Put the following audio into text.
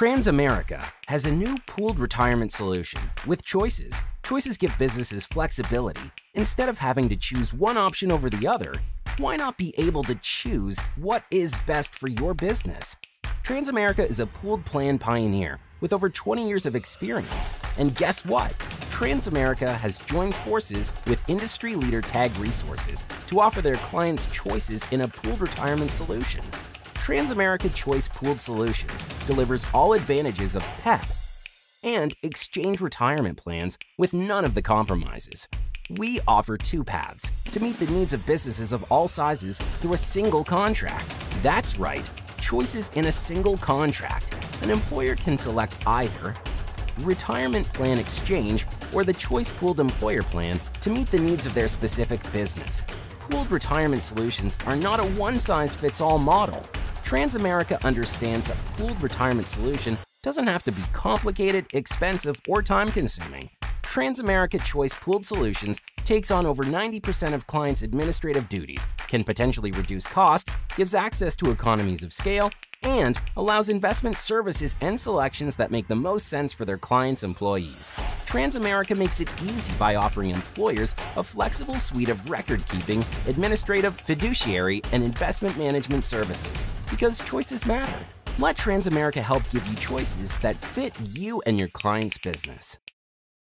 Transamerica has a new pooled retirement solution. With Choices, Choices give businesses flexibility. Instead of having to choose one option over the other, why not be able to choose what is best for your business? Transamerica is a pooled plan pioneer with over 20 years of experience. And guess what? Transamerica has joined forces with industry leader Tag Resources to offer their clients choices in a pooled retirement solution. Transamerica Choice Pooled Solutions delivers all advantages of PEP and exchange retirement plans with none of the compromises. We offer two paths to meet the needs of businesses of all sizes through a single contract. That's right, choices in a single contract. An employer can select either retirement plan exchange or the Choice Pooled Employer Plan to meet the needs of their specific business. Pooled retirement solutions are not a one-size-fits-all model. Transamerica understands a pooled retirement solution doesn't have to be complicated, expensive, or time-consuming. Transamerica Choice Pooled Solutions takes on over 90% of clients' administrative duties, can potentially reduce cost, gives access to economies of scale, and allows investment services and selections that make the most sense for their clients' employees. Transamerica makes it easy by offering employers a flexible suite of record-keeping, administrative, fiduciary, and investment management services. Because choices matter. Let Transamerica help give you choices that fit you and your client's business.